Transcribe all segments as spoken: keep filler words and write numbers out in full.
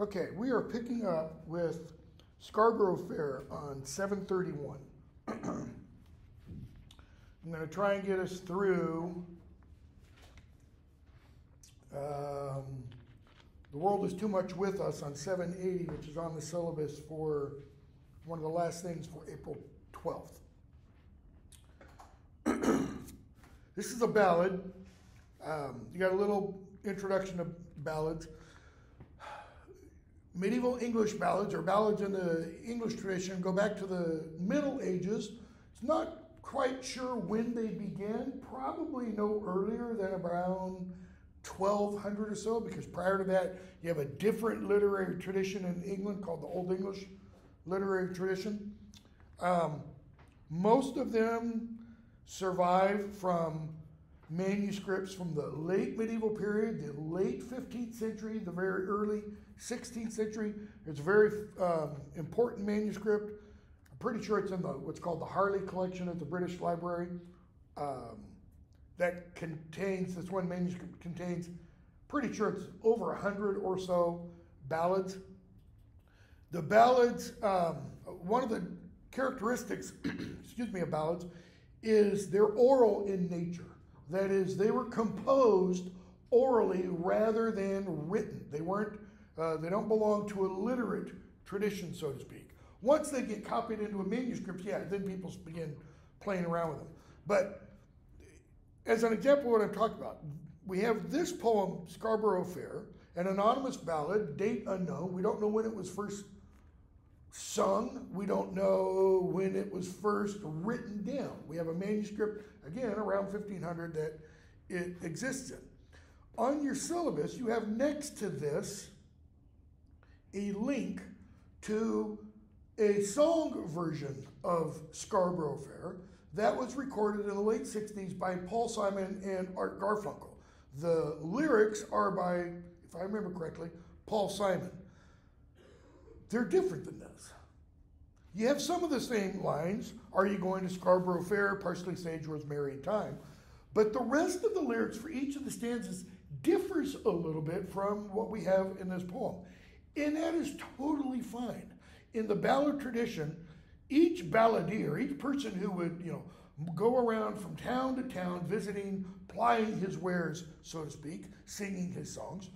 Okay, we are picking up with Scarborough Fair on seven thirty-one. I'm going to try and get us through um, The World Is Too Much With Us on seven eighty, which is on the syllabus for one of the last things for April twelfth. This is a ballad. Um, you got a little introduction to ballads. Medieval English ballads, or ballads in the English tradition, go back to the Middle Ages. It's not quite sure when they began, probably no earlier than around twelve hundred or so, because prior to that, you have a different literary tradition in England called the Old English literary tradition. Um, most of them survive from manuscripts from the late medieval period, the late fifteenth century, the very early sixteenth century. It's a very um, important manuscript. I'm pretty sure it's in the what's called the Harley Collection at the British Library. Um, that contains, this one manuscript contains, pretty sure it's over a hundred or so ballads. The ballads, um, one of the characteristics, excuse me, of ballads is they're oral in nature. That is, they were composed orally rather than written. They weren't, uh, they don't belong to a literate tradition, so to speak. Once they get copied into a manuscript, yeah, then people begin playing around with them. But as an example of what I'm talking about, we have this poem, Scarborough Fair, an anonymous ballad, date unknown. We don't know when it was first sung. We don't know when it was first written down. We have a manuscript, again, around fifteen hundred that it exists in. On your syllabus, you have next to this a link to a song version of Scarborough Fair that was recorded in the late sixties by Paul Simon and Art Garfunkel. The lyrics are by, if I remember correctly, Paul Simon. They're different than this. You have some of the same lines, "Are you going to Scarborough Fair, parsley, sage, rosemary, and thyme?" But the rest of the lyrics for each of the stanzas differs a little bit from what we have in this poem. And that is totally fine. In the ballad tradition, each balladeer, each person who would, you know, go around from town to town visiting, plying his wares, so to speak, singing his songs,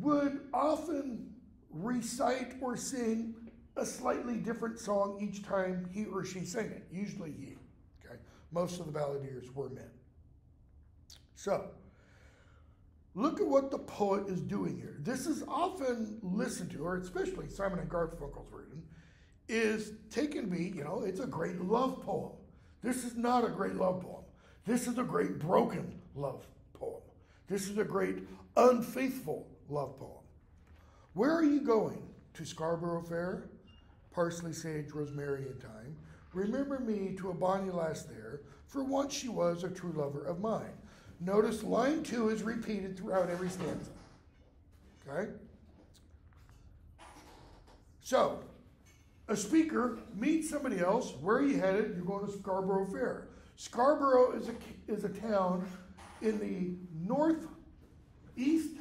would often recite or sing a slightly different song each time he or she sang it. Usually he, okay? Most of the balladeers were men. So, look at what the poet is doing here. This is often listened to, or especially Simon and Garfunkel's version, is taken to be, you know, it's a great love poem. This is not a great love poem. This is a great broken love poem. This is a great unfaithful love poem. Where are you going? To Scarborough Fair, parsley, sage, rosemary, and thyme. Remember me to a bonny lass there, for once she was a true lover of mine. Notice line two is repeated throughout every stanza. Okay? So, a speaker meets somebody else. Where are you headed? You're going to Scarborough Fair. Scarborough is a, is a town in the northeast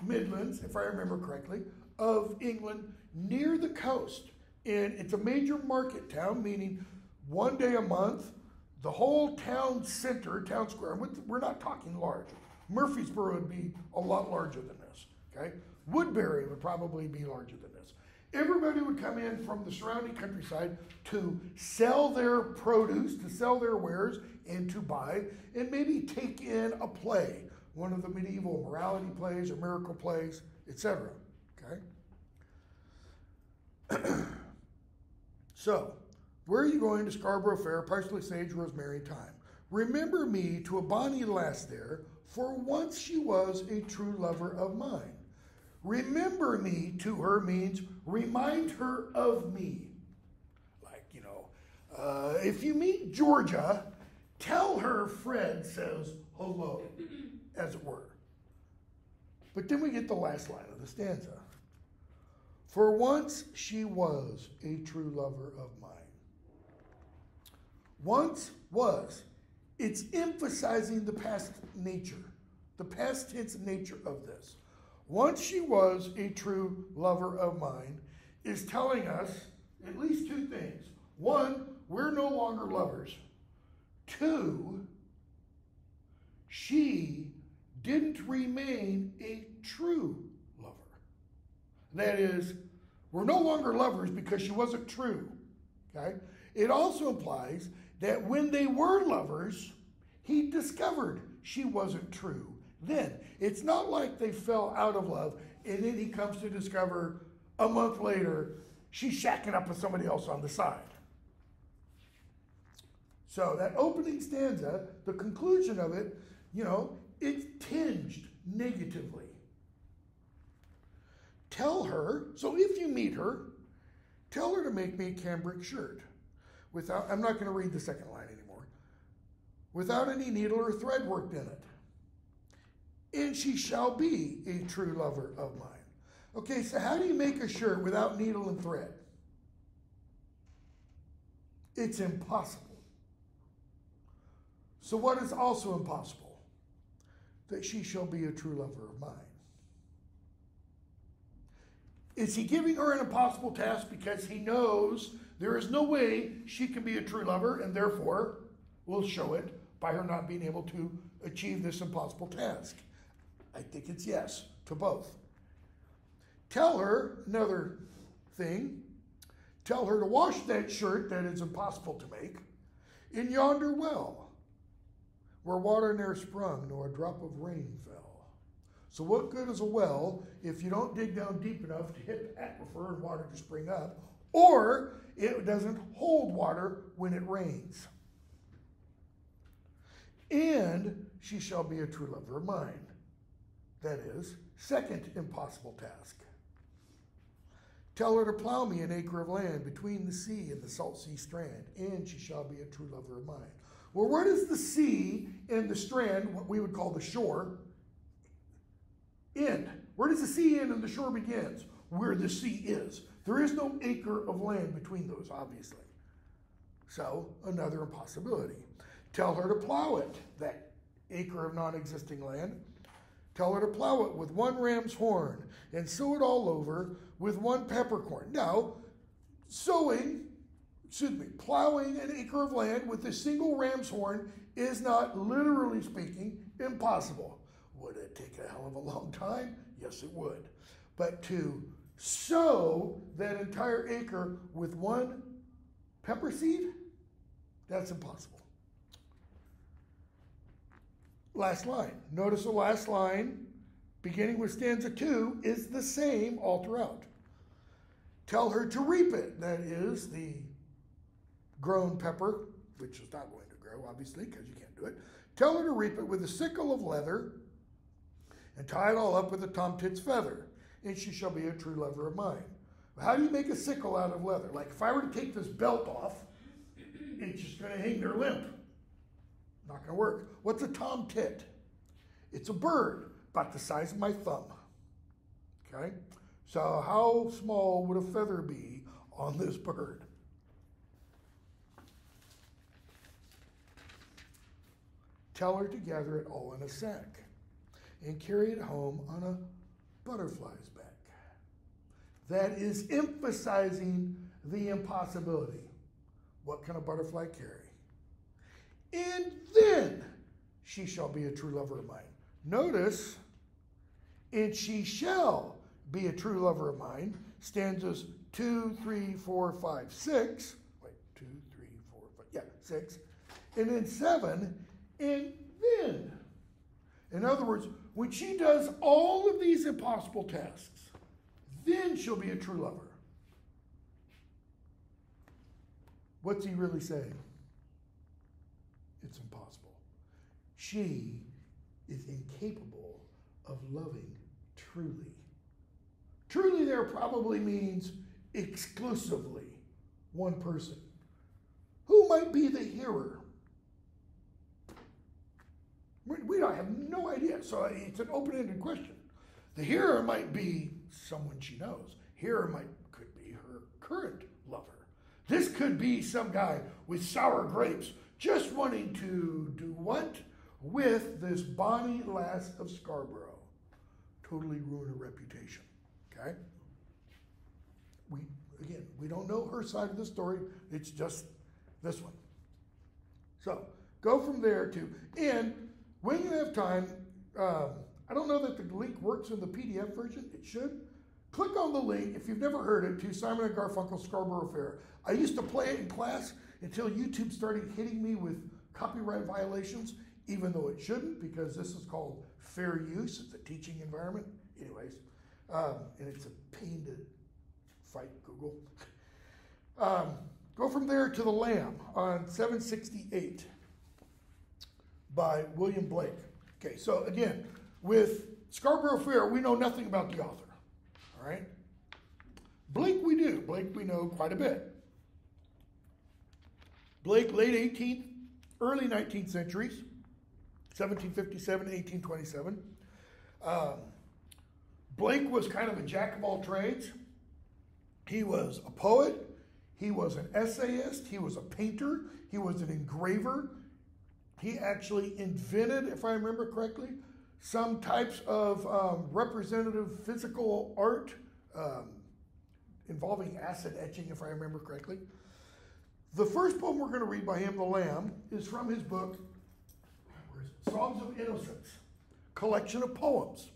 Midlands, if I remember correctly, of England, near the coast. And it's a major market town, meaning one day a month, the whole town center, town square, we're not talking large. Murfreesboro would be a lot larger than this, okay? Woodbury would probably be larger than this. Everybody would come in from the surrounding countryside to sell their produce, to sell their wares, and to buy, and maybe take in a play, one of the medieval morality plays or miracle plays, et cetera. Okay? So, where are you going to Scarborough Fair, parsley, sage, rosemary, thyme? Remember me to a bonny lass there, for once she was a true lover of mine. Remember me to her means remind her of me. Like, you know, uh, if you meet Georgia, tell her Fred says hello, as it were. But then we get the last line of the stanza. For once she was a true lover of mine. Once was. It's emphasizing the past nature, the past tense nature of this. once she was a true lover of mine, is telling us at least two things. One, we're no longer lovers. Two, she didn't remain a true lover. That is, we're no longer lovers because she wasn't true. Okay? It also implies that when they were lovers, he discovered she wasn't true. Then, it's not like they fell out of love and then he comes to discover a month later she's shacking up with somebody else on the side. So that opening stanza, the conclusion of it, you know, it's tinged negatively. Tell her, so if you meet her, tell her to make me a cambric shirt. Without, I'm not going to read the second line anymore. Without any needle or thread worked in it. And she shall be a true lover of mine. Okay, so how do you make a shirt without needle and thread? It's impossible. So what is also impossible? That she shall be a true lover of mine. Is he giving her an impossible task because he knows there is no way she can be a true lover and therefore will show it by her not being able to achieve this impossible task? I think it's yes to both. Tell her, another thing, tell her to wash that shirt that is impossible to make in yonder well, where water ne'er sprung nor a drop of rain fell. So what good is a well if you don't dig down deep enough to hit the aquifer and water to spring up, or it doesn't hold water when it rains? And she shall be a true lover of mine. That is, second impossible task. Tell her to plow me an acre of land between the sea and the salt sea strand, and she shall be a true lover of mine. Well, where does the sea and the strand, what we would call the shore, end? Where does the sea end and the shore begins? Where the sea is. There is no acre of land between those, obviously. So, another impossibility. Tell her to plow it, that acre of non-existing land. Tell her to plow it with one ram's horn and sow it all over with one peppercorn. Now, sowing, excuse me, plowing an acre of land with a single ram's horn is not, literally speaking, impossible. Would it take a hell of a long time? Yes, it would. But to sow that entire acre with one pepper seed, that's impossible. Last line. Notice the last line, beginning with stanza two, is the same all throughout. Tell her to reap it. That is the grown pepper, which is not going to grow, obviously, because you can't do it. Tell her to reap it with a sickle of leather and tie it all up with a tomtit's feather, and she shall be a true lover of mine. How do you make a sickle out of leather? Like if I were to take this belt off, it's just going to hang there limp. Not going to work. What's a tomtit? It's a bird about the size of my thumb. Okay? So how small would a feather be on this bird? Tell her to gather it all in a sack and carry it home on a butterfly's back. That is emphasizing the impossibility. What can a butterfly carry? And then she shall be a true lover of mine. Notice, and she shall be a true lover of mine, stanzas two, three, four, five, six. Wait, two, three, four, five, yeah, six. And then seven, and then. In other words, when she does all of these impossible tasks, then she'll be a true lover. What's he really saying? It's impossible. She is incapable of loving truly. Truly there probably means exclusively one person. Who might be the hearer? We don't have no idea, so it's an open-ended question. The hearer might be someone she knows. Hearer might could be her current lover. This could be some guy with sour grapes just wanting to do what? With this bonny lass of Scarborough, totally ruin her reputation, okay? We, again, we don't know her side of the story, it's just this one. So, go from there to, and when you have time, um, I don't know that the link works in the P D F version, it should. Click on the link, if you've never heard it, to Simon and Garfunkel's Scarborough Fair. I used to play it in class until YouTube started hitting me with copyright violations, even though it shouldn't, because this is called fair use, it's a teaching environment. Anyways, um, and it's a pain to fight Google. Um, go from there to The Lamb on seven sixty-eight by William Blake. Okay, so again, with Scarborough Fair, we know nothing about the author. All right. Blake we do. Blake we know quite a bit. Blake, late eighteenth, early nineteenth centuries, seventeen fifty-seven, eighteen twenty-seven. Um, Blake was kind of a jack of all trades. He was a poet. He was an essayist. He was a painter. He was an engraver. He actually invented, if I remember correctly, some types of um, representative physical art um, involving acid etching, if I remember correctly. The first poem we're going to read by him, The Lamb, is from his book, Songs of Innocence, collection of poems.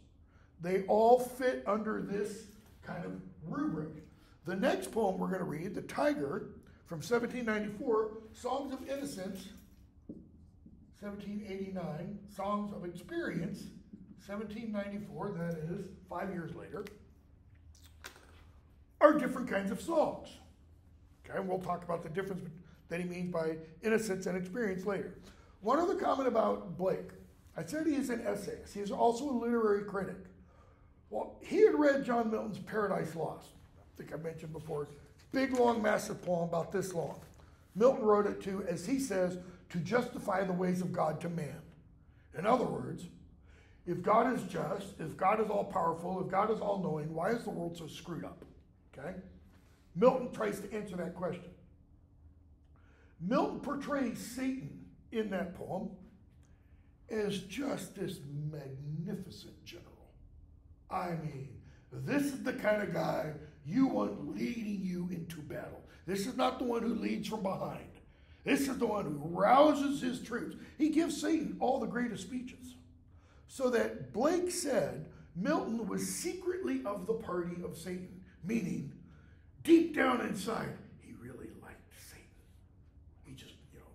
They all fit under this kind of rubric. The next poem we're going to read, The Tiger, from seventeen ninety-four, Songs of Innocence, seventeen eighty-nine, Songs of Experience, seventeen ninety-four, that is five years later, are different kinds of songs. Okay, and we'll talk about the difference that he means by innocence and experience later. One other comment about Blake. I said he is an essayist. He is also a literary critic. Well, he had read John Milton's Paradise Lost. I think I mentioned before. Big, long, massive poem about this long. Milton wrote it to, as he says, to justify the ways of God to man. In other words, if God is just, if God is all-powerful, if God is all-knowing, why is the world so screwed up? Okay? Milton tries to answer that question. Milton portrays Satan in that poem as just this magnificent general. I mean, this is the kind of guy you want leading you into battle. This is not the one who leads from behind. This is the one who rouses his troops. He gives Satan all the greatest speeches. So that Blake said Milton was secretly of the party of Satan, meaning deep down inside, he really liked Satan. He just, you know,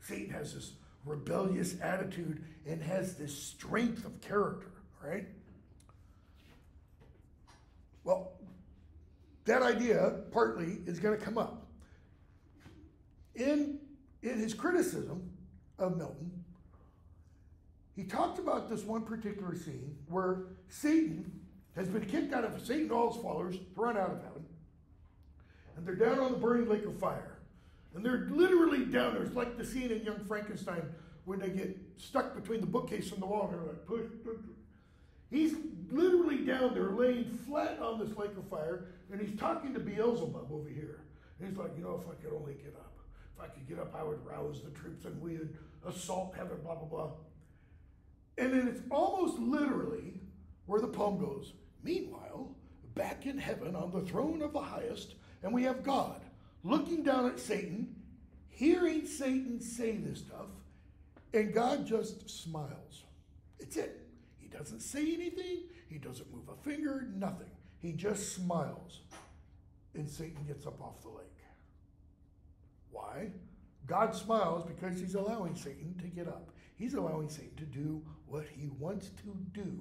Satan has this rebellious attitude and has this strength of character, right? Well, that idea, partly, is going to come up. In, in his criticism of Milton, he talked about this one particular scene where Satan has been kicked out of, Satan and all his followers run out of heaven, and they're down on the burning lake of fire. And they're literally down there. It's like the scene in Young Frankenstein when they get stuck between the bookcase and the wall, and they're like, push, push, push. He's literally down there laying flat on this lake of fire, and he's talking to Beelzebub over here. And he's like, you know, if I could only get up. If I could get up, I would rouse the troops and we would assault heaven, blah, blah, blah. And then it's almost literally where the poem goes, meanwhile, back in heaven on the throne of the highest, and we have God looking down at Satan, hearing Satan say this stuff, and God just smiles. It's it. He doesn't say anything. He doesn't move a finger, nothing. He just smiles, and Satan gets up off the lake. Why? God smiles because he's allowing Satan to get up. He's allowing Satan to do what he wants to do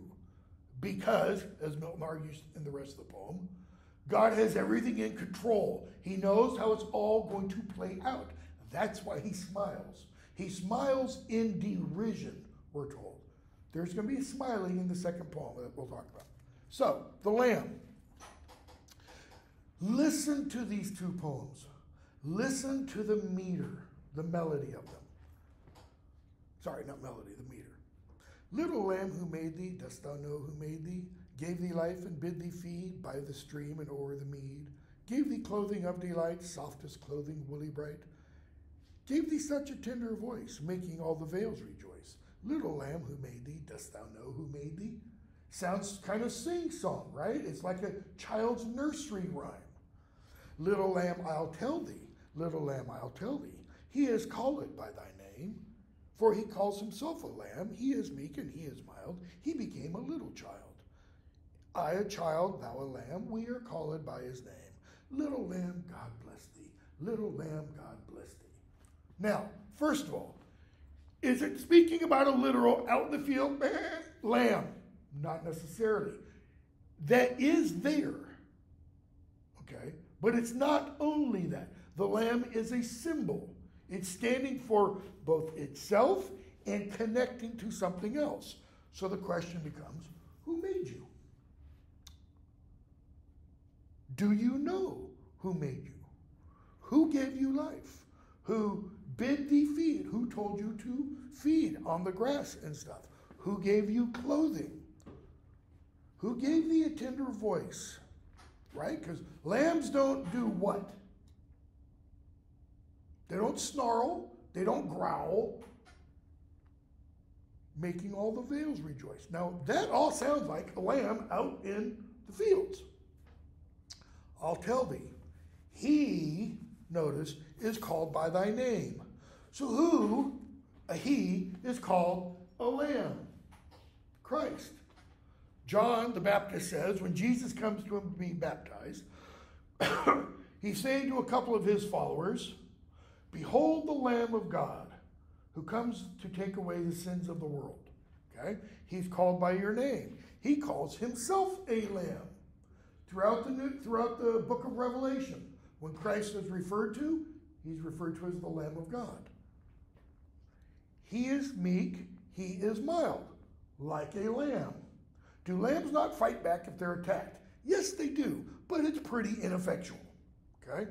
because, as Milton argues in the rest of the poem, God has everything in control. He knows how it's all going to play out. That's why he smiles. He smiles in derision, we're told. There's going to be a smiling in the second poem that we'll talk about. So, The Lamb. Listen to these two poems. Listen to the meter, the melody of them. Sorry, not melody, the meter. Little lamb who made thee, dost thou know who made thee? Gave thee life and bid thee feed by the stream and o'er the mead. Gave thee clothing of delight, softest clothing, woolly bright. Gave thee such a tender voice, making all the vales rejoice. Little lamb who made thee, dost thou know who made thee? Sounds kind of sing-song, right? It's like a child's nursery rhyme. Little lamb, I'll tell thee, little lamb, I'll tell thee. He is called by thy name, for he calls himself a lamb. He is meek and he is mild. He became a little child. I a child, thou a lamb, we are called by his name. Little lamb, God bless thee. Little lamb, God bless thee. Now, first of all, is it speaking about a literal out in the field, man, lamb? Not necessarily. That is there, okay? But it's not only that. The lamb is a symbol. It's standing for both itself and connecting to something else. So the question becomes, who made you? Do you know who made you? Who gave you life? Who bid thee feed? Who told you to feed on the grass and stuff? Who gave you clothing? Who gave thee a tender voice? Right? Because lambs don't do what? They don't snarl. They don't growl. Making all the vales rejoice. Now, that all sounds like a lamb out in the fields. I'll tell thee, he, notice, is called by thy name. So who, a he, is called a lamb? Christ. John the Baptist says, when Jesus comes to him to be baptized, he's saying to a couple of his followers, behold the Lamb of God, who comes to take away the sins of the world. Okay? He's called by your name. He calls himself a lamb. Throughout the, new, throughout the book of Revelation, when Christ is referred to, he's referred to as the Lamb of God. He is meek, he is mild, like a lamb. Do lambs not fight back if they're attacked? Yes, they do, but it's pretty ineffectual, okay?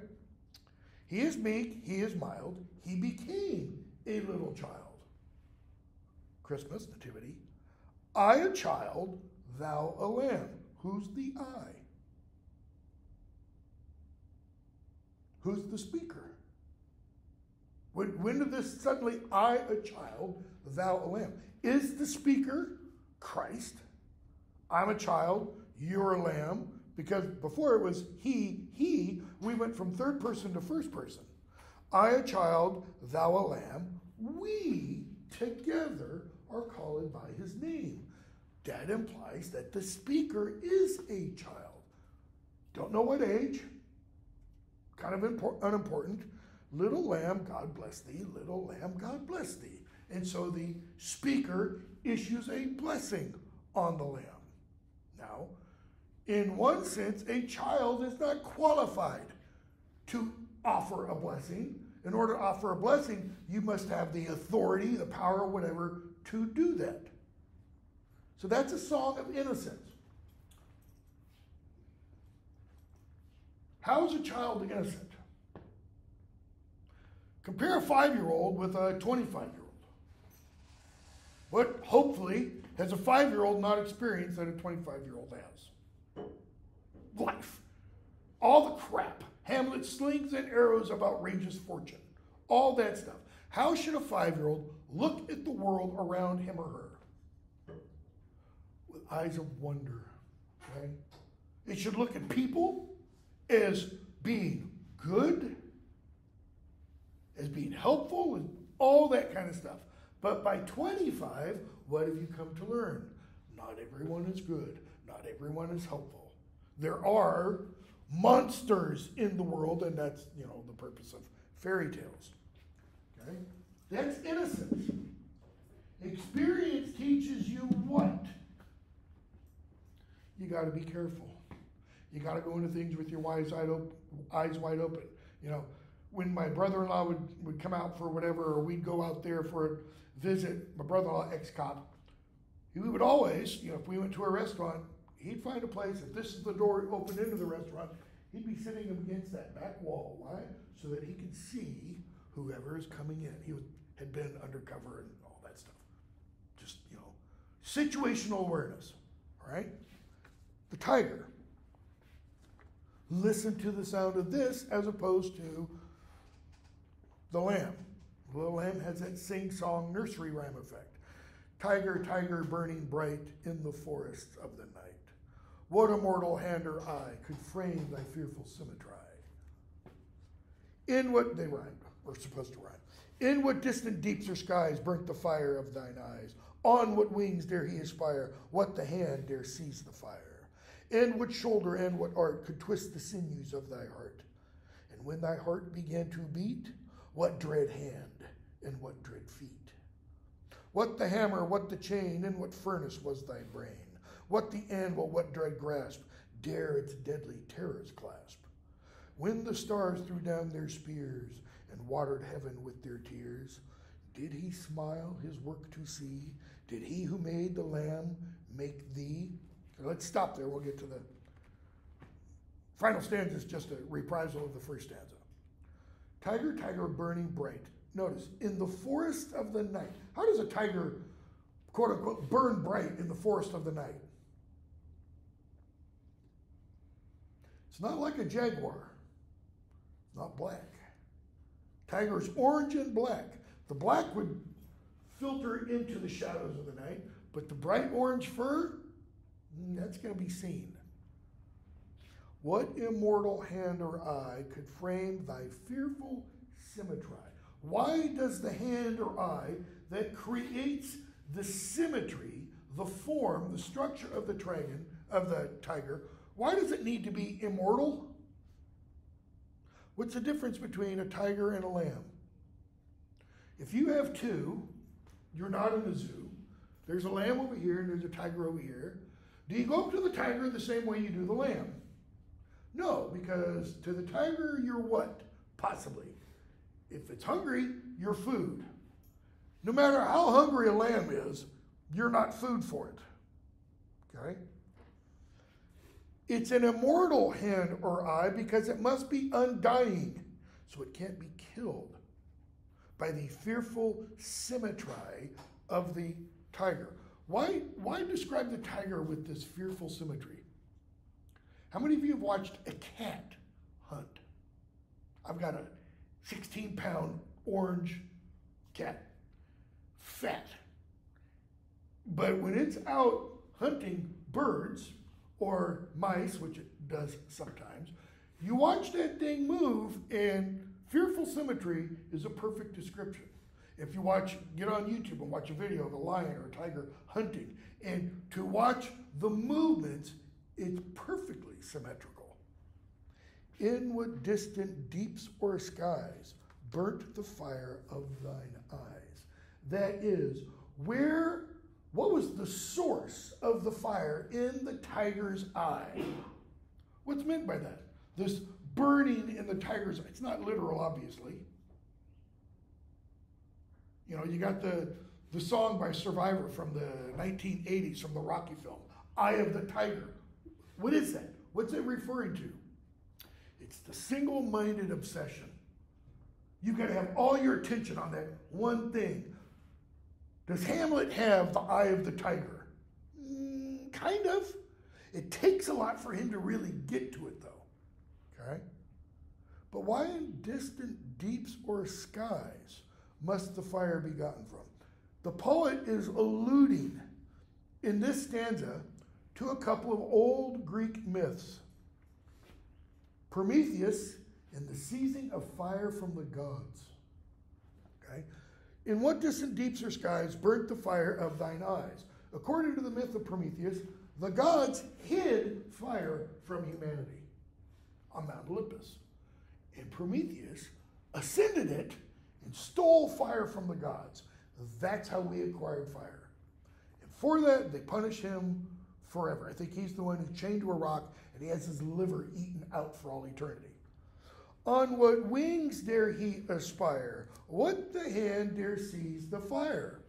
He is meek, he is mild, he became a little child. Christmas, nativity. I a child, thou a lamb. Who's the I? Who's the speaker? When, when did this suddenly, I a child, thou a lamb? Is the speaker Christ? I'm a child, you're a lamb. Because before it was he, he, we went from third person to first person. I a child, thou a lamb, we together are called by his name. That implies that the speaker is a child. Don't know what age, kind of impor- unimportant. Little lamb, God bless thee, little lamb, God bless thee. And so the speaker issues a blessing on the lamb. Now, in one sense, a child is not qualified to offer a blessing. In order to offer a blessing, you must have the authority, the power, whatever, to do that. So that's a song of innocence. How is a child innocent? Compare a five-year-old with a twenty-five-year-old. What, hopefully, has a five-year-old not experienced that a twenty-five-year-old has? Life. All the crap. Hamlet's slings and arrows of outrageous fortune. All that stuff. How should a five-year-old look at the world around him or her? With eyes of wonder. Okay? It should look at people as being good, as being helpful, and all that kind of stuff. But by twenty-five, what have you come to learn? Not everyone is good. Not everyone is helpful. There are monsters in the world, and that's, you know, the purpose of fairy tales. Okay? That's innocence. Experience teaches you what? You got to be careful. You got to go into things with your eyes wide open. Eyes wide open. You know, when my brother-in-law would, would come out for whatever, or we'd go out there for a visit, my brother-in-law, ex-cop, he would always, you know, if we went to a restaurant, he'd find a place, if this is the door open into the restaurant, he'd be sitting against that back wall. Why? So that he could see whoever is coming in. He would, had been undercover and all that stuff. Just, you know, situational awareness, all right? The tiger. Listen to the sound of this as opposed to the lamb. The little lamb has that sing-song nursery rhyme effect. Tiger, tiger, burning bright in the forests of the night. What immortal hand or eye could frame thy fearful symmetry? In what, they rhyme, or supposed to rhyme. In what distant deeps or skies burnt the fire of thine eyes? On what wings dare he aspire? What the hand dare seize the fire? And what shoulder and what art could twist the sinews of thy heart? And when thy heart began to beat, what dread hand and what dread feet? What the hammer, what the chain, and what furnace was thy brain? What the anvil, what dread grasp, dare its deadly terrors clasp? When the stars threw down their spears and watered heaven with their tears, did he smile his work to see? Did he who made the lamb make thee? Let's stop there. We'll get to the final stanza. Is just a reprisal of the first stanza. Tiger, tiger, burning bright. Notice, in the forest of the night. How does a tiger, quote unquote, burn bright in the forest of the night? It's not like a jaguar. It's not black. Tiger's orange and black. The black would filter into the shadows of the night, but the bright orange fur, that's going to be seen. What immortal hand or eye could frame thy fearful symmetry? Why does the hand or eye that creates the symmetry, the form, the structure of the dragon, of the tiger, why does it need to be immortal? What's the difference between a tiger and a lamb? If you have two, you're not in the zoo. There's a lamb over here and there's a tiger over here. Do you go up to the tiger the same way you do the lamb? No, because to the tiger, you're what? Possibly. If it's hungry, you're food. No matter how hungry a lamb is, you're not food for it. Okay? It's an immortal hand or eye because it must be undying, so it can't be killed by the fearful symmetry of the tiger. Why, why describe the tiger with this fearful symmetry? How many of you have watched a cat hunt? I've got a sixteen pound orange cat, fat. But when it's out hunting birds or mice, which it does sometimes, you watch that thing move, and fearful symmetry is a perfect description. If you watch, get on YouTube and watch a video of a lion or a tiger hunting, and to watch the movements, it's perfectly symmetrical. In what distant deeps or skies burnt the fire of thine eyes? That is, where, what was the source of the fire in the tiger's eye? What's meant by that? This burning in the tiger's eye. It's not literal, obviously. You know, you got the, the song by Survivor from the nineteen eighties, from the Rocky film, Eye of the Tiger. What is that? What's it referring to? It's the single-minded obsession. You've got to have all your attention on that one thing. Does Hamlet have the eye of the tiger? Mm, kind of. It takes a lot for him to really get to it, though. Okay? But why in distant deeps or skies must the fire be gotten from? The poet is alluding in this stanza to a couple of old Greek myths. Prometheus and the seizing of fire from the gods. Okay? In what distant deeps or skies burnt the fire of thine eyes? According to the myth of Prometheus, the gods hid fire from humanity on Mount Olympus. And Prometheus ascended it and stole fire from the gods. That's how we acquired fire. And for that, they punish him forever. I think he's the one who's chained to a rock and he has his liver eaten out for all eternity. On what wings dare he aspire? What the hand dare seize the fire?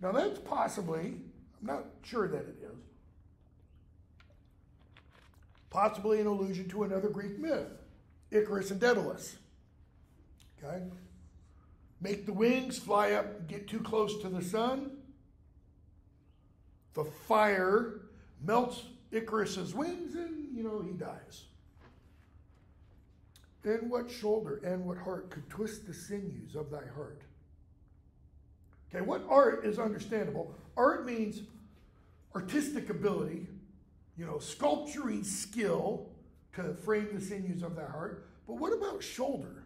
Now that's possibly, I'm not sure that it is, possibly an allusion to another Greek myth, Icarus and Daedalus. Okay? Make the wings fly up, get too close to the sun. The fire melts Icarus's wings and, you know, he dies. And what shoulder and what heart could twist the sinews of thy heart? Okay, what art is understandable? Art means artistic ability, you know, sculpturing skill to frame the sinews of the heart. But what about shoulder?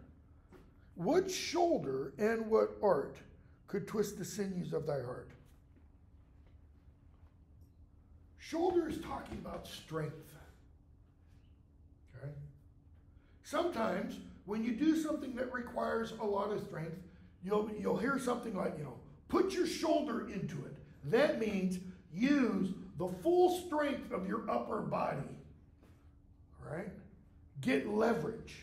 What shoulder and what art could twist the sinews of thy heart? Shoulder is talking about strength. Okay? Sometimes when you do something that requires a lot of strength, you'll, you'll hear something like, you know, put your shoulder into it. That means use the full strength of your upper body. All right? Get leverage.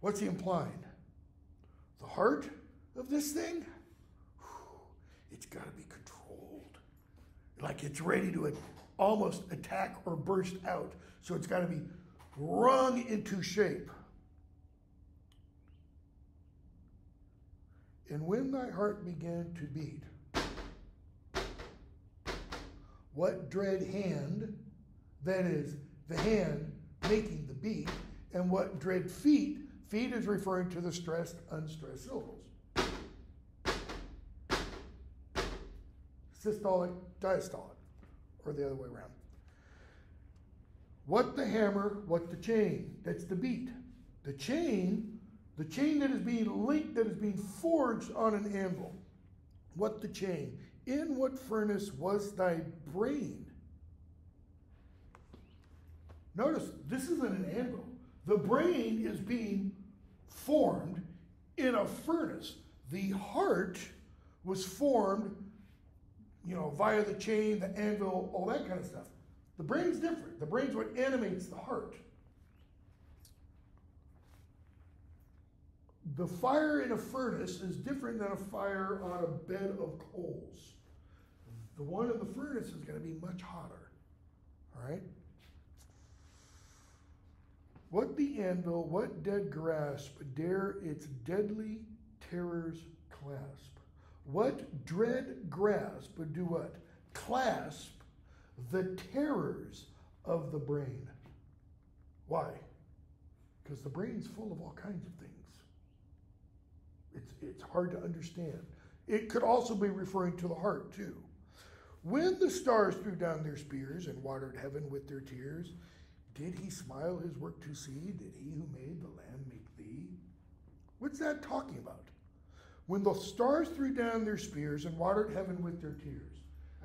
What's he implying? The heart of this thing, it's got to be controlled. Like it's ready to almost attack or burst out. So it's got to be wrung into shape. And when thy heart began to beat, what dread hand, that is the hand making the beat, and what dread feet, feet is referring to the stressed, unstressed syllables. Systolic, diastolic, or the other way around. What the hammer, what the chain, that's the beat. The chain, the chain that is being linked, that is being forged on an anvil. What the chain, in what furnace was thy brain? Notice, this isn't an anvil. The brain is being formed in a furnace. The heart was formed, you know, via the chain, the anvil, all that kind of stuff. The brain's different. The brain's what animates the heart. The fire in a furnace is different than a fire on a bed of coals. The one in the furnace is going to be much hotter. All right? What the anvil, what dead grasp, dare its deadly terrors clasp? What dread grasp, do what? Clasp the terrors of the brain. Why? Because the brain's full of all kinds of things. It's, it's hard to understand. It could also be referring to the heart, too. When the stars threw down their spears and watered heaven with their tears, did he smile his work to see? Did he who made the land make thee? What's that talking about? When the stars threw down their spears and watered heaven with their tears.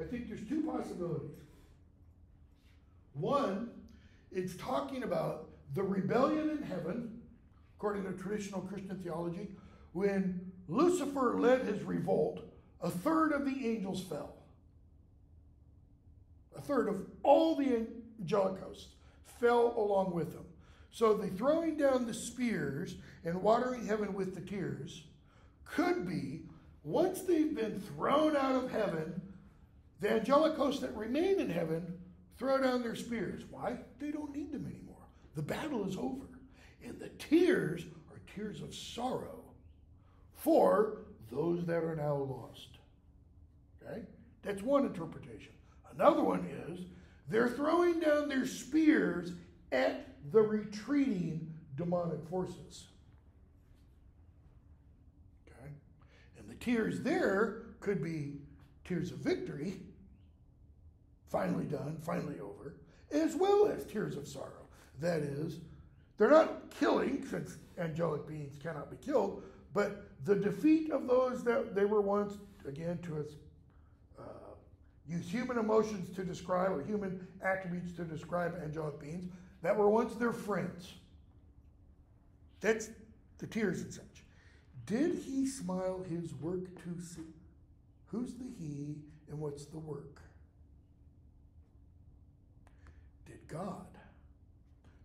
I think there's two possibilities. One, it's talking about the rebellion in heaven, according to traditional Christian theology. When Lucifer led his revolt, a third of the angels fell. A third of all the angelic hosts fell along with him. So the throwing down the spears and watering heaven with the tears could be, once they've been thrown out of heaven, the angelic hosts that remain in heaven throw down their spears. Why? They don't need them anymore. The battle is over. And the tears are tears of sorrow for those that are now lost. Okay? That's one interpretation. Another one is, they're throwing down their spears at the retreating demonic forces. Okay? And the tears there could be tears of victory, finally done, finally over, as well as tears of sorrow. That is, they're not killing, since angelic beings cannot be killed, but the defeat of those that they were once, again, to us, use human emotions to describe, or human attributes to describe angelic beings that were once their friends. That's the tears and such. Did he smile his work to see? Who's the he and what's the work? Did God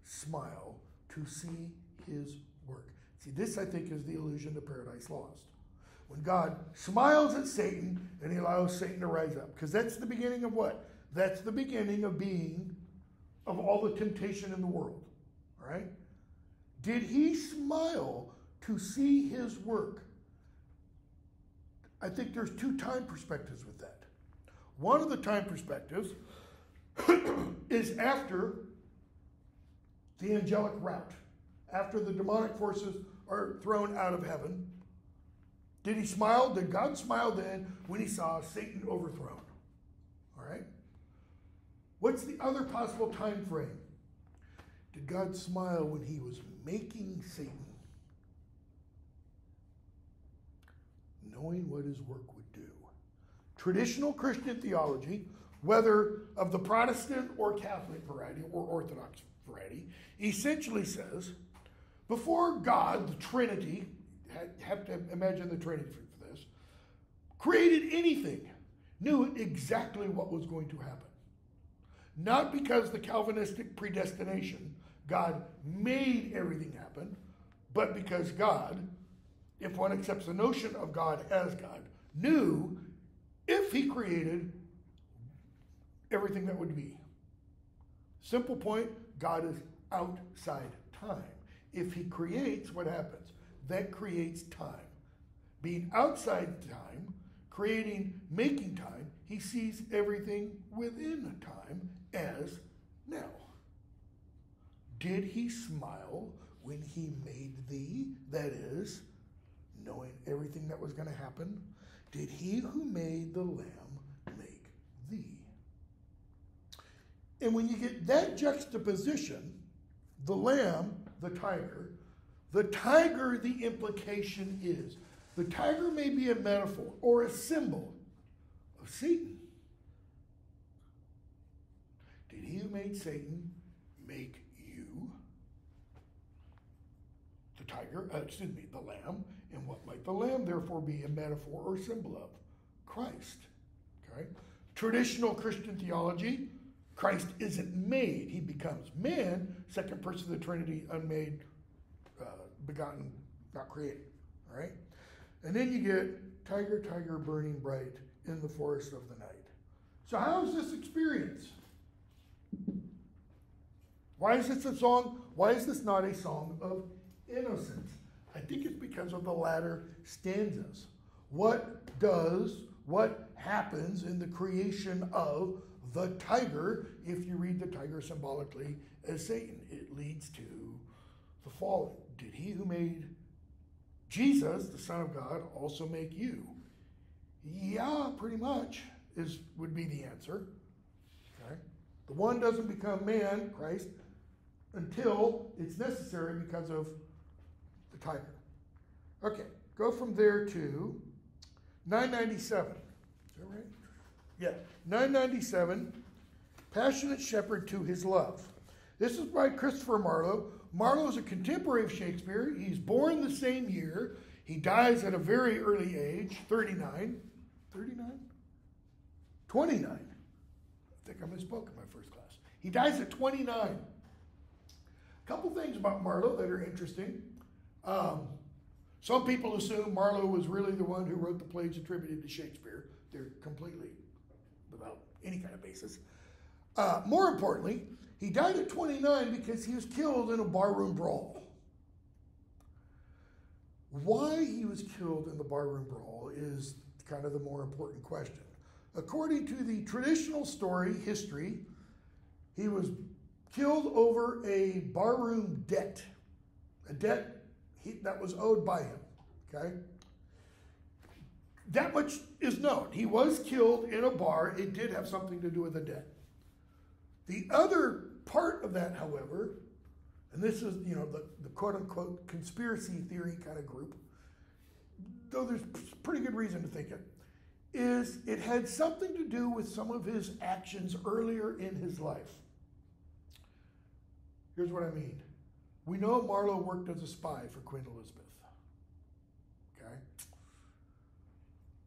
smile to see his work? See, this I think is the allusion to Paradise Lost. When God smiles at Satan and he allows Satan to rise up. Because that's the beginning of what? That's the beginning of being, of all the temptation in the world. All right? Did he smile to see his work? I think there's two time perspectives with that. One of the time perspectives is after the angelic rout. After the demonic forces are thrown out of heaven. Did he smile? Did God smile then when he saw Satan overthrown? All right. What's the other possible time frame? Did God smile when he was making Satan? Knowing what his work would do. Traditional Christian theology, whether of the Protestant or Catholic variety or Orthodox variety, essentially says, before God, the Trinity, have to imagine the Trinity for this, created anything, knew exactly what was going to happen. Not because the Calvinistic predestination, God made everything happen, but because God, if one accepts the notion of God as God, knew if he created everything that would be. Simple point, God is outside time. If he creates, what happens? That creates time. Being outside time, creating, making time, he sees everything within time as now. Did he smile when he made thee? That is, knowing everything that was going to happen. Did he who made the lamb make thee? And when you get that juxtaposition, the lamb, the tiger, the tiger, the implication is, the tiger may be a metaphor or a symbol of Satan. Did he who made Satan make you? The tiger, uh, excuse me, the lamb, and what might the lamb therefore be a metaphor or symbol of? Christ, okay? Traditional Christian theology, Christ isn't made, he becomes man, second person of the Trinity, unmade, uh, begotten, not created, all right? And then you get tiger, tiger burning bright in the forest of the night. So how is this experience? Why is this a song? Why is this not a song of innocence? I think it's because of the latter stanzas. What does, what happens in the creation of the tiger, if you read the tiger symbolically as Satan? It leads to the fallen. Did he who made Jesus, the Son of God, also make you? Yeah, pretty much is would be the answer. Okay? The one doesn't become man, Christ, until it's necessary because of the tiger. Okay, go from there to nine ninety-seven. Is that right? Yeah, nine ninety-seven, Passionate Shepherd to His Love. This is by Christopher Marlowe. Marlowe is a contemporary of Shakespeare. He's born the same year. He dies at a very early age, thirty-nine, thirty-nine, twenty-nine. I think I misspoke in my first class. He dies at twenty-nine. A couple things about Marlowe that are interesting. Um, some people assume Marlowe was really the one who wrote the plays attributed to Shakespeare. They're completely without any kind of basis. Uh, more importantly, he died at twenty-nine because he was killed in a barroom brawl. Why he was killed in the barroom brawl is kind of the more important question. According to the traditional story, history, he was killed over a barroom debt, a debt he, that was owed by him, okay? That much is known. He was killed in a bar. It did have something to do with the debt. The other part of that, however, and this is, you know, the, the quote-unquote conspiracy theory kind of group, though there's pretty good reason to think it, is it had something to do with some of his actions earlier in his life. Here's what I mean. We know Marlowe worked as a spy for Queen Elizabeth. Okay?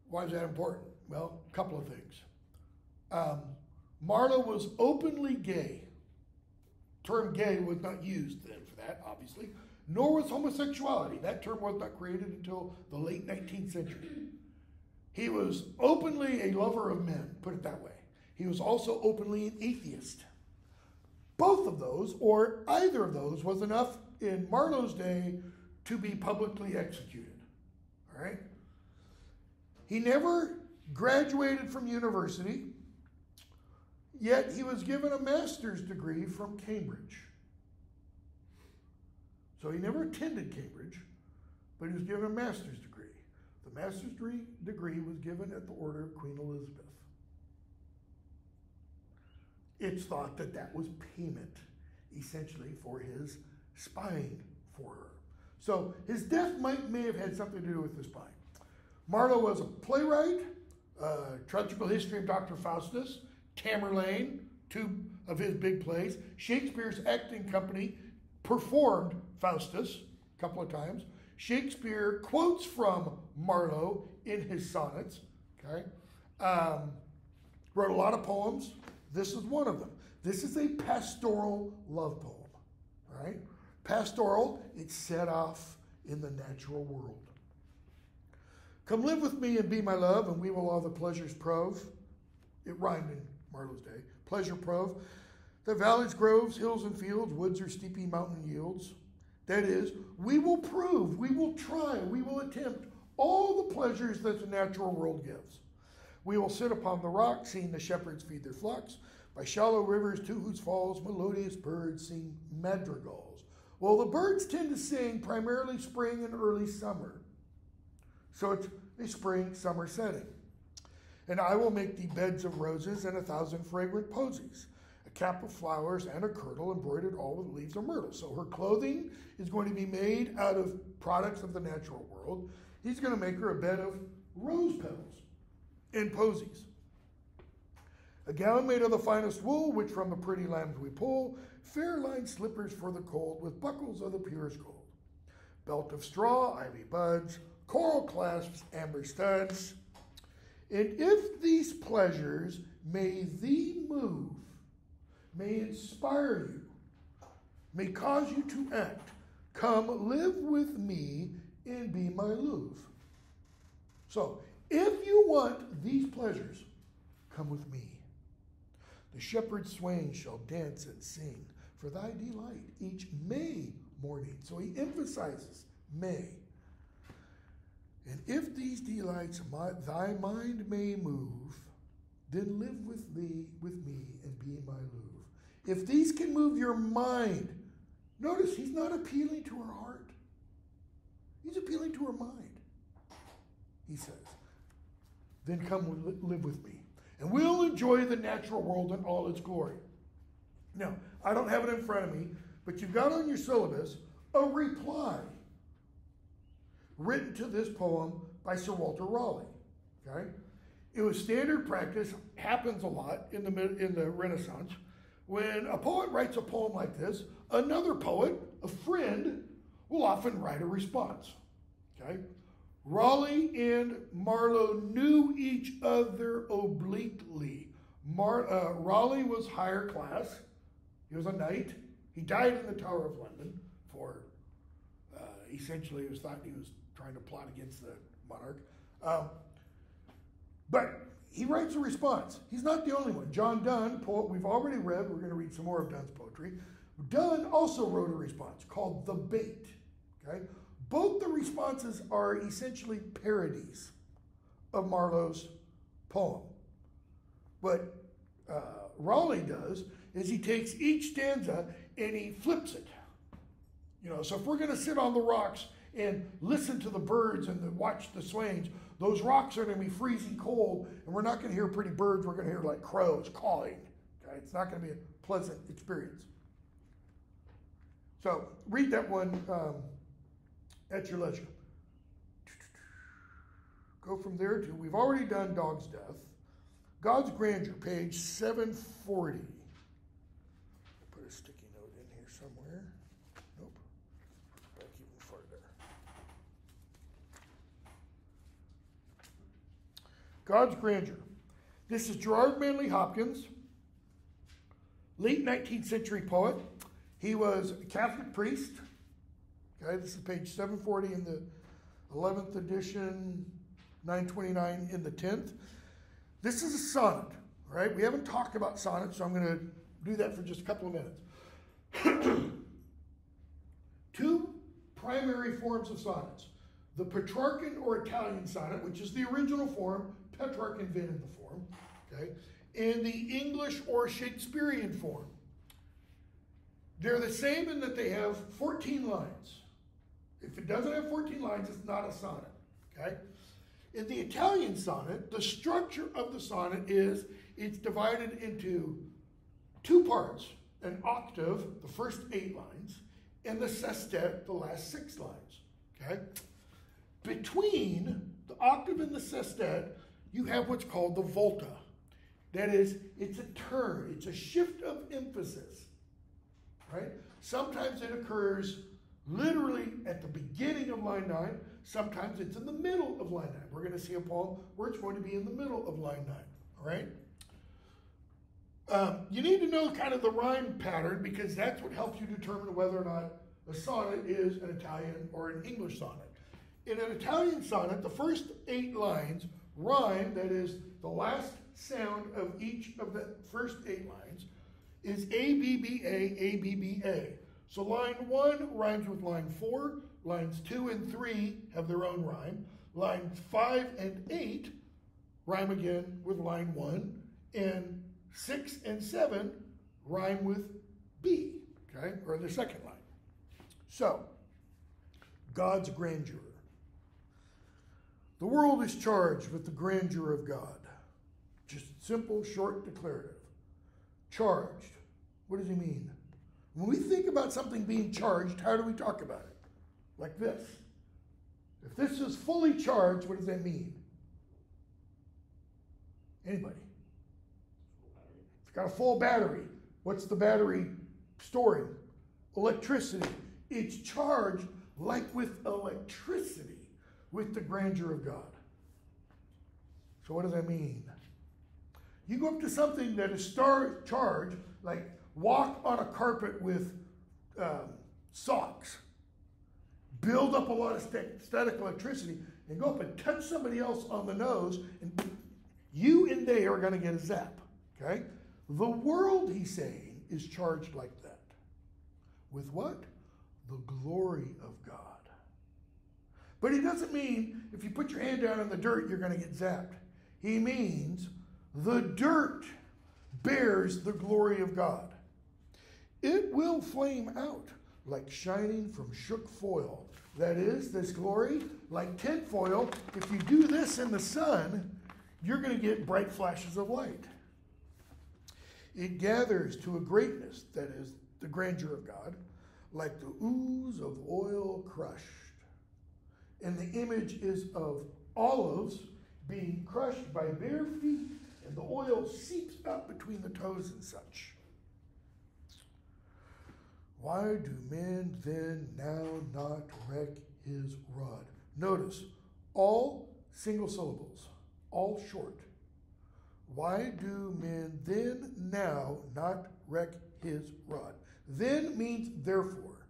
Why is that important? Well, a couple of things. Um, Marlowe was openly gay. Term gay was not used then for that, obviously, nor was homosexuality. That term was not created until the late nineteenth century. He was openly a lover of men, put it that way. He was also openly an atheist. Both of those, or either of those, was enough in Marlowe's day to be publicly executed. All right? He never graduated from university. Yet he was given a master's degree from Cambridge. So he never attended Cambridge, but he was given a master's degree. The master's degree was given at the order of Queen Elizabeth. It's thought that that was payment, essentially, for his spying for her. So his death might may have had something to do with the spying. Marlowe was a playwright. Uh, Tragical History of Doctor Faustus, Tamerlane, two of his big plays. Shakespeare's acting company performed Faustus a couple of times. Shakespeare quotes from Marlowe in his sonnets, okay? Um, wrote a lot of poems. This is one of them. This is a pastoral love poem, all right? Pastoral, it's set off in the natural world. Come live with me and be my love, and we will all the pleasures prove. It rhymed in Marlowe's day. Pleasure prove. The valleys, groves, hills, and fields, woods or steepy mountain yields. That is, we will prove, we will try, we will attempt all the pleasures that the natural world gives. We will sit upon the rock, seeing the shepherds feed their flocks. By shallow rivers to whose falls melodious birds sing madrigals. Well, the birds tend to sing primarily spring and early summer. So it's a spring, summer setting. And I will make thee beds of roses and a thousand fragrant posies, a cap of flowers and a kirtle embroidered all with leaves of myrtle. So her clothing is going to be made out of products of the natural world. He's going to make her a bed of rose petals and posies. A gown made of the finest wool, which from the pretty lambs we pull, fair lined slippers for the cold with buckles of the purest gold. Belt of straw, ivy buds, coral clasps, amber studs. And if these pleasures may thee move, may inspire you, may cause you to act, come live with me and be my love. So, if you want these pleasures, come with me. The shepherd swain shall dance and sing for thy delight each May morning. So he emphasizes May. And if these delights my, thy mind may move, then live with thee, with me, and be my love. If these can move your mind, notice he's not appealing to her heart. He's appealing to her mind, he says. Then come live with me, and we'll enjoy the natural world in all its glory. Now, I don't have it in front of me, but you've got on your syllabus a reply written to this poem by Sir Walter Raleigh, okay? It was standard practice, happens a lot in the, in the Renaissance. When a poet writes a poem like this, another poet, a friend, will often write a response, okay? Raleigh and Marlowe knew each other obliquely. Mar, uh, Raleigh was higher class. He was a knight. He died in the Tower of London for Uh, essentially, it was thought he was trying to plot against the monarch. Um, but he writes a response. He's not the only one. John Donne, poet we've already read. We're going to read some more of Donne's poetry. Donne also wrote a response called The Bait. Okay? Both the responses are essentially parodies of Marlowe's poem. What uh, Raleigh does is he takes each stanza and he flips it. You know, so if we're going to sit on the rocks and listen to the birds and the, watch the swains, those rocks are going to be freezing cold, and we're not going to hear pretty birds. We're going to hear like crows calling. Okay? It's not going to be a pleasant experience. So read that one um, at your leisure. Go from there to, we've already done Dog's Death. God's Grandeur, page seven forty. Put a sticky note in here somewhere. Nope. Back even further. God's Grandeur. This is Gerard Manley Hopkins, late nineteenth century poet. He was a Catholic priest. Okay, this is page seven forty in the eleventh edition, nine twenty-nine in the tenth. This is a sonnet, right? We haven't talked about sonnets, so I'm going to do that for just a couple of minutes. Two primary forms of sonnets. The Petrarchan or Italian sonnet, which is the original form. Petrarch invented the form, okay? And the English or Shakespearean form. They're the same in that they have fourteen lines. If it doesn't have fourteen lines, it's not a sonnet, okay? In the Italian sonnet, the structure of the sonnet is it's divided into two parts, an octave, the first eight lines, and the sestet, the last six lines, okay? Between the octave and the sestet, you have what's called the volta. That is, it's a turn, it's a shift of emphasis, right? Sometimes it occurs literally at the beginning of line nine, sometimes it's in the middle of line nine. We're gonna see a poem where it's going to be in the middle of line nine, all right? Um, you need to know kind of the rhyme pattern because that's what helps you determine whether or not a sonnet is an Italian or an English sonnet. In an Italian sonnet, the first eight lines rhyme, that is the last sound of each of the first eight lines, is A B B A, A B B A. So line one rhymes with line four, lines two and three have their own rhyme, lines five and eight rhyme again with line one, and six and seven rhyme with B, okay, or the second line. So, God's grandeur. The world is charged with the grandeur of God. Just simple, short declarative. Charged, what does he mean? When we think about something being charged, how do we talk about it? Like this. If this is fully charged, what does that mean? Anybody? Got a full battery. What's the battery storing? Electricity. It's charged like with electricity, with the grandeur of God. So what does that mean? You go up to something that is star charged, like walk on a carpet with um, socks, build up a lot of static electricity, and go up and touch somebody else on the nose, and you and they are gonna get a zap, okay? The world, he's saying, is charged like that. With what? The glory of God. But he doesn't mean if you put your hand down in the dirt, you're going to get zapped. He means the dirt bears the glory of God. It will flame out like shining from shook foil. That is, this glory, like tinfoil, if you do this in the sun, you're going to get bright flashes of light. It gathers to a greatness, that is, the grandeur of God, like the ooze of oil crushed. And the image is of olives being crushed by bare feet, and the oil seeps up between the toes and such. Why do men then now not reck his rod? Notice, all single syllables, all short. Why do men then now not reck his rod? Then means therefore.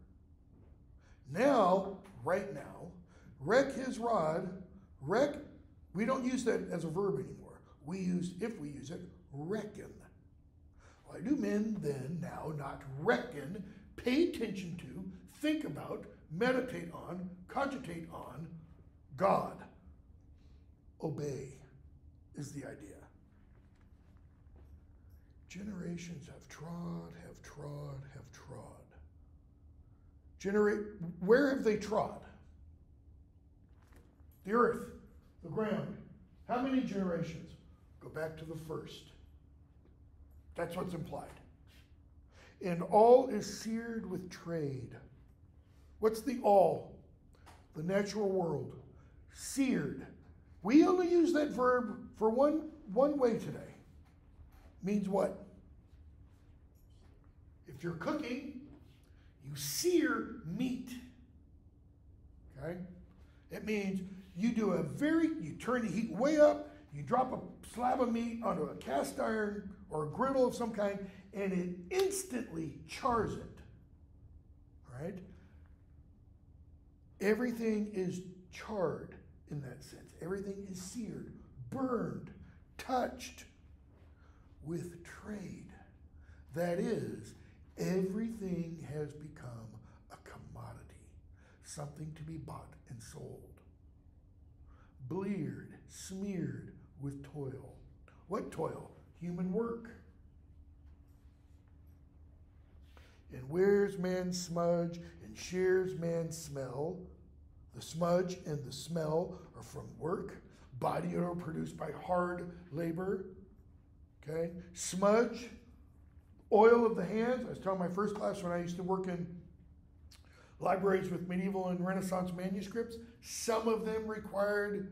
Now, right now, reck his rod, reck, we don't use that as a verb anymore. We use, if we use it, reckon. Why do men then now not reckon, pay attention to, think about, meditate on, cogitate on God? Obey is the idea. Generations have trod, have trod, have trod. Generate, where have they trod? The earth, the ground. How many generations? Go back to the first. That's what's implied. And all is seared with trade. What's the all? The natural world. Seared. We only use that verb for one, one way today. Means what? If you're cooking, you sear meat, okay? It means you do a very, you turn the heat way up, you drop a slab of meat onto a cast iron or a griddle of some kind, and it instantly chars it, right? Everything is charred in that sense. Everything is seared, burned, touched with trade. That is, everything has become a commodity, something to be bought and sold. Bleared, smeared with toil. What toil? Human work. And where's man's smudge and shares man's smell? The smudge and the smell are from work, body odor produced by hard labor, okay? Smudge, oil of the hands. I was telling my first class when I used to work in libraries with medieval and Renaissance manuscripts, some of them required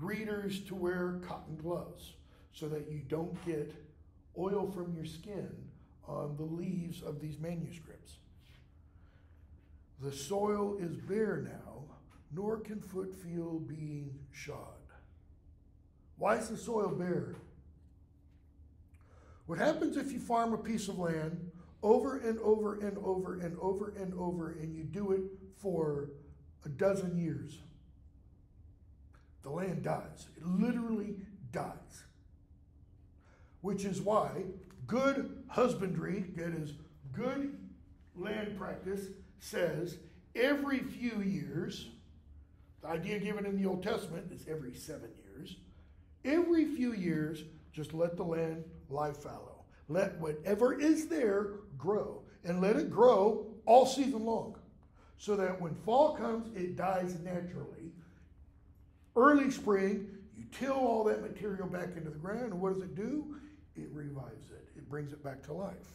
readers to wear cotton gloves so that you don't get oil from your skin on the leaves of these manuscripts. The soil is bare now, nor can foot feel being shod. Why is the soil bare? What happens if you farm a piece of land over and over and over and over and over and you do it for a dozen years? The land dies. It literally dies. Which is why good husbandry, that is good land practice, says every few years, the idea given in the Old Testament is every seven years, every few years, just let the land lie fallow. Let whatever is there grow, and let it grow all season long, so that when fall comes, it dies naturally. Early spring, you till all that material back into the ground, and what does it do? It revives it. It brings it back to life.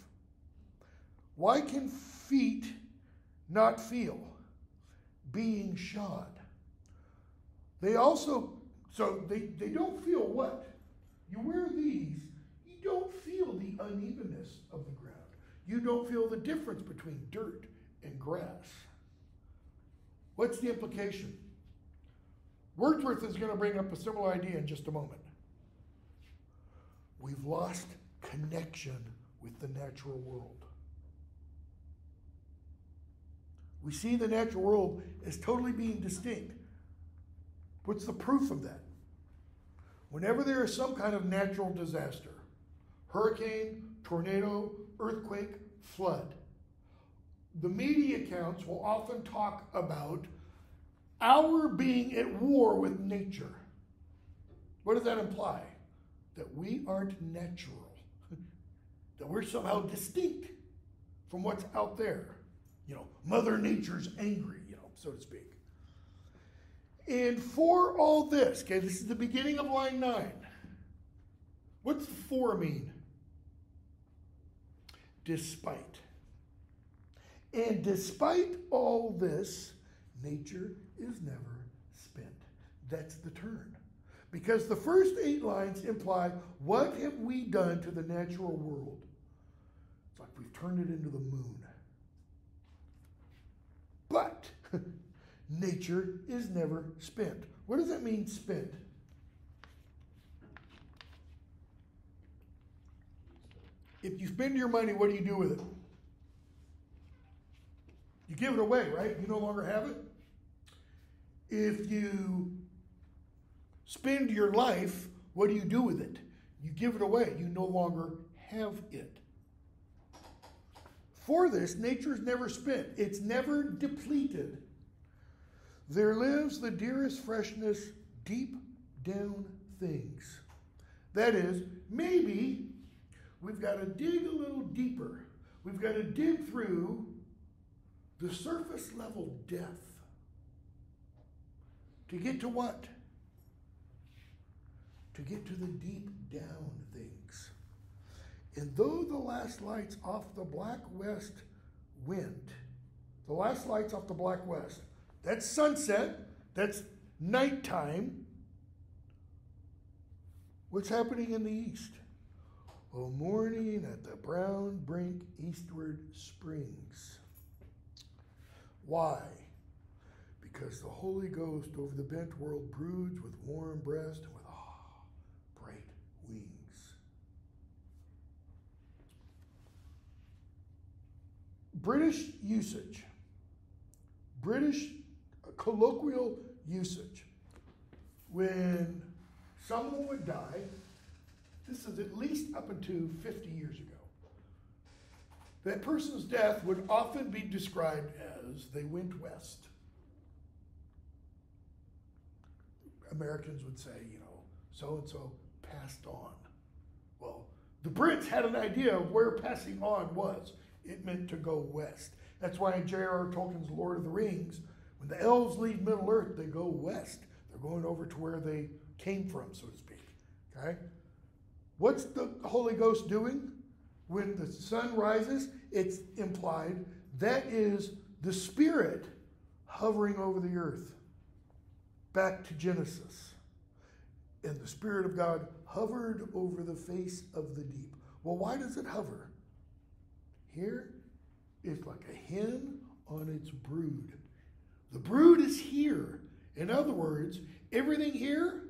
Why can feet not feel being shod? They also, so they, they don't feel what? You wear these, you don't feel the unevenness of the ground. You don't feel the difference between dirt and grass. What's the implication? Wordsworth is going to bring up a similar idea in just a moment. We've lost connection with the natural world. We see the natural world as totally being distinct. What's the proof of that? Whenever there is some kind of natural disaster, hurricane, tornado, earthquake, flood, the media accounts will often talk about our being at war with nature. What does that imply? That we aren't natural. That we're somehow distinct from what's out there. You know, Mother Nature's angry, you know, so to speak. And for all this, okay, this is the beginning of line nine. What's the for mean? Despite. And despite all this, nature is never spent. That's the turn. Because the first eight lines imply, what have we done to the natural world? It's like we've turned it into the moon. But nature is never spent. What does that mean, spent? If you spend your money, what do you do with it? You give it away, right? You no longer have it. If you spend your life, what do you do with it? You give it away. You no longer have it. For this, nature is never spent. It's never depleted. There lives the dearest freshness deep down things. That is, maybe we've got to dig a little deeper. We've got to dig through the surface level death to get to what? To get to the deep down things. And though the last lights off the Black West went, the last lights off the Black West, that's sunset, that's nighttime. What's happening in the east? Oh, morning at the brown brink eastward springs. Why? Because the Holy Ghost over the bent world broods with warm breast and with ah, bright wings. British usage, British colloquial usage. When someone would die, this is at least up until fifty years ago, that person's death would often be described as they went west. Americans would say, you know, so-and-so passed on. Well, the Brits had an idea of where passing on was. It meant to go west. That's why in J R R Tolkien's Lord of the Rings, when the elves leave Middle-earth, they go west. They're going over to where they came from, so to speak. Okay? What's the Holy Ghost doing? When the sun rises, it's implied that is the Spirit hovering over the earth. Back to Genesis. And the Spirit of God hovered over the face of the deep. Well, why does it hover? Here, it's like a hen on its brood. The brood is here. In other words, everything here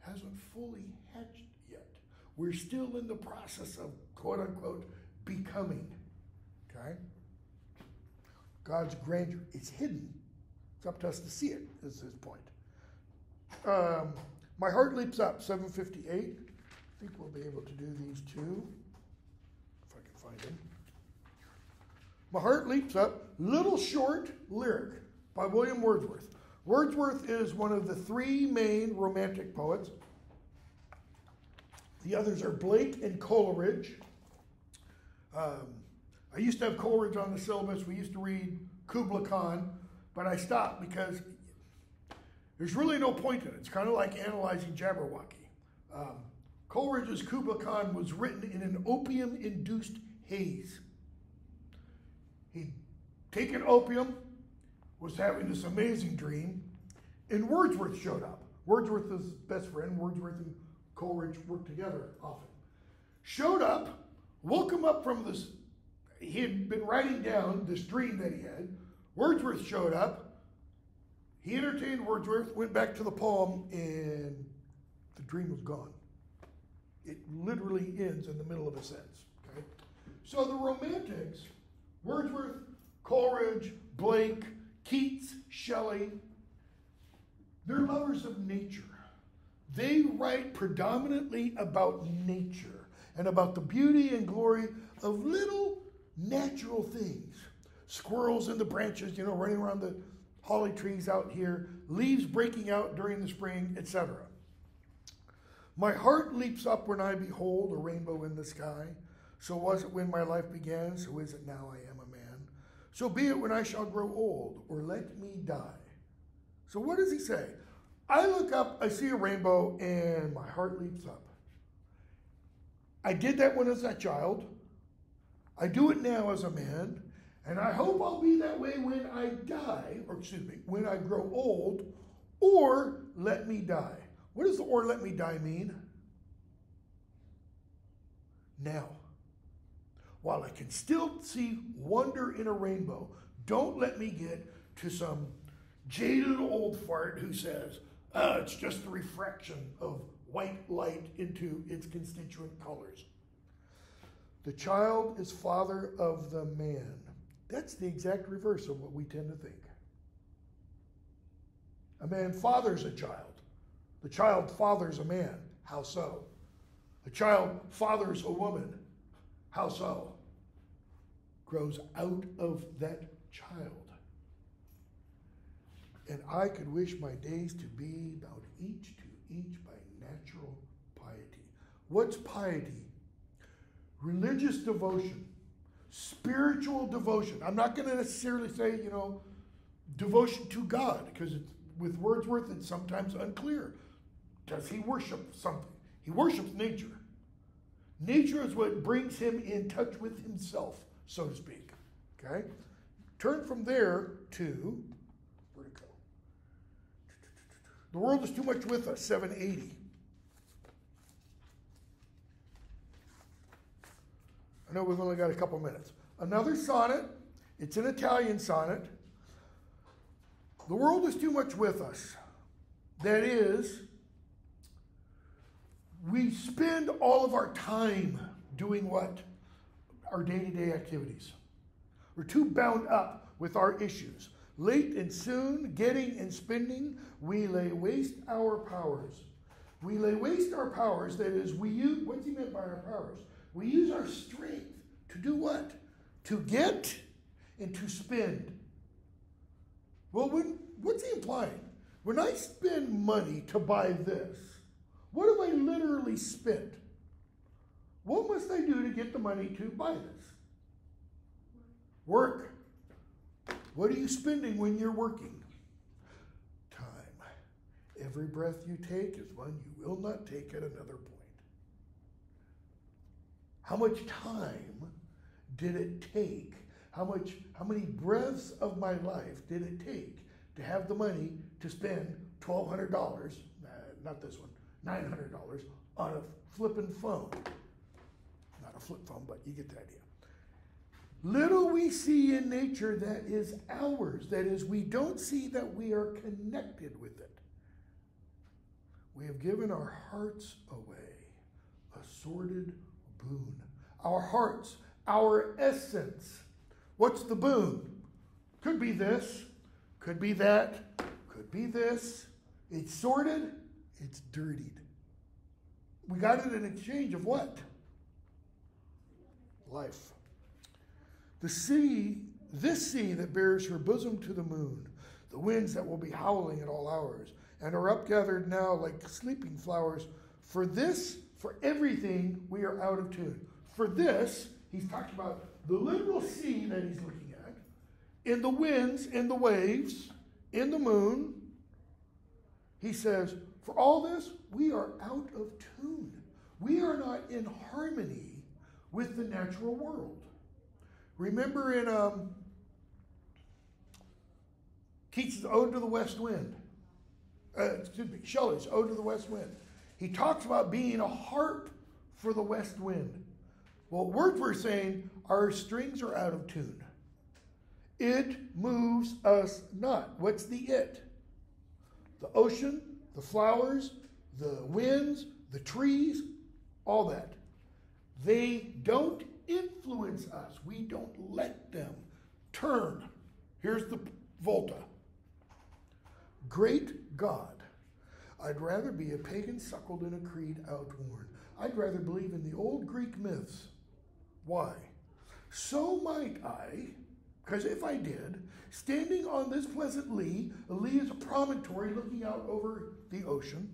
hasn't fully hatched yet. We're still in the process of, quote unquote, becoming. Okay? God's grandeur, it's hidden. It's up to us to see it, is his point. Um, My Heart Leaps Up, seven fifty-eight. I think we'll be able to do these two, if I can find them. My Heart Leaps Up, little short lyric by William Wordsworth. Wordsworth is one of the three main Romantic poets. The others are Blake and Coleridge. Um, I used to have Coleridge on the syllabus. We used to read Kubla Khan, but I stopped because there's really no point in it. It's kind of like analyzing Jabberwocky. Um, Coleridge's Kubla Khan was written in an opium-induced haze. He'd taken opium, was having this amazing dream, and Wordsworth showed up. Wordsworth was his best friend. Wordsworth and Coleridge worked together often. Showed up, woke him up from this, he had been writing down this dream that he had. Wordsworth showed up. He entertained Wordsworth, went back to the poem, and the dream was gone. It literally ends in the middle of a sentence. Okay? So the Romantics, Wordsworth, Coleridge, Blake, Keats, Shelley, they're lovers of nature. They write predominantly about nature and about the beauty and glory of little natural things. Squirrels in the branches, you know, running around the holly trees out here, leaves breaking out during the spring, et cetera. My heart leaps up when I behold a rainbow in the sky. So was it when my life began, so is it now I am a man. So be it when I shall grow old, or let me die. So what does he say? I look up, I see a rainbow, and my heart leaps up. I did that when I was a child. I do it now as a man, and I hope I'll be that way when I die, or excuse me, when I grow old, or let me die. What does the or let me die mean? Now. While I can still see wonder in a rainbow, don't let me get to some jaded old fart who says, oh, it's just the refraction of white light into its constituent colors. The child is father of the man. That's the exact reverse of what we tend to think. A man fathers a child. The child fathers a man. How so? The child fathers a woman. How so? Grows out of that child. And I could wish my days to be about each to each by natural piety. What's piety? Religious devotion. Spiritual devotion. I'm not going to necessarily say, you know, devotion to God, because it's, with Wordsworth it's sometimes unclear. Does he worship something? He worships nature. Nature is what brings him in touch with himself, so to speak. Okay? Turn from there to, where'd it go? The World Is Too Much With Us, seven eighty. I know we've only got a couple minutes. Another sonnet. It's an Italian sonnet. The world is too much with us. That is, we spend all of our time doing what? Our day-to-day activities. We're too bound up with our issues. Late and soon, getting and spending, we lay waste our powers. We lay waste our powers, that is, we use, what's he meant by our powers? We use our strength to do what? To get and to spend. Well, when, what's he implying? When I spend money to buy this, what have I literally spent? What must I do to get the money to buy this? Work. What are you spending when you're working? Time. every breath you take is one you will not take at another point. How much time did it take? How much, how many breaths of my life did it take to have the money to spend twelve hundred dollars, uh, not this one, nine hundred dollars on a flippin' phone? Not a flip phone, but you get the idea. Little we see in nature that is ours. That is, we don't see that we are connected with it. We have given our hearts away, a sordid boon. Our hearts, our essence. What's the boon? Could be this, could be that, could be this. It's sordid, it's dirtied. We got it in exchange of what? Life. The sea, this sea that bears her bosom to the moon, the winds that will be howling at all hours, and are upgathered now like sleeping flowers. For this, for everything, we are out of tune. For this, he's talking about the literal sea that he's looking at, in the winds, in the waves, in the moon. He says, for all this, we are out of tune. We are not in harmony with the natural world. Remember in um, Keats' Ode to the West Wind, uh, excuse me, Shelley's Ode to the West Wind, he talks about being a harp for the west wind. Well, Wordsworth's saying our strings are out of tune. It moves us not. What's the it? The ocean, the flowers, the winds, the trees, all that. They don't influence us. We don't let them turn. Here's the Volta. Great God, I'd rather be a pagan suckled in a creed outworn. I'd rather believe in the old Greek myths. Why? So might I, because if I did, standing on this pleasant lee, a lee is a promontory looking out over the ocean,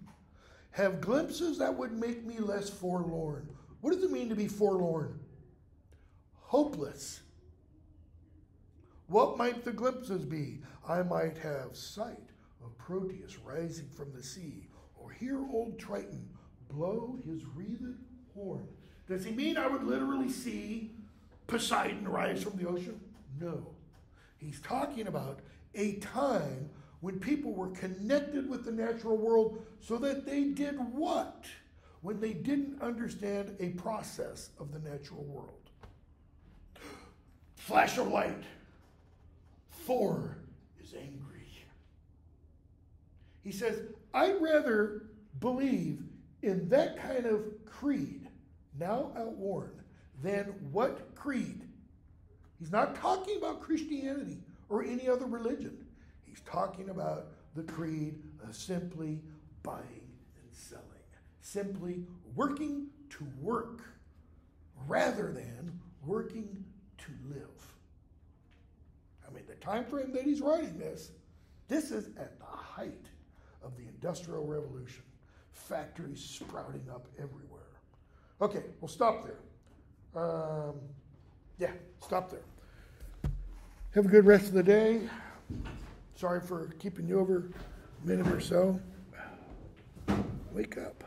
have glimpses that would make me less forlorn. What does it mean to be forlorn? Hopeless. What might the glimpses be? I might have sight of Proteus rising from the sea, or hear old Triton blow his wreathed horn. Does he mean I would literally see Poseidon rise from the ocean? No. He's talking about a time when people were connected with the natural world so that they did what? When they didn't understand a process of the natural world. Flash of light. Thor is angry. He says, I'd rather believe in that kind of creed, now outworn, than what creed? He's not talking about Christianity or any other religion. He's talking about the creed of simply buying and selling, simply working to work, rather than working to live. I mean, the time frame that he's writing this, this is at the height of the Industrial Revolution. Factories sprouting up everywhere. Okay, we'll stop there. Um, yeah, stop there. Have a good rest of the day. Sorry for keeping you over a minute or so. Wake up.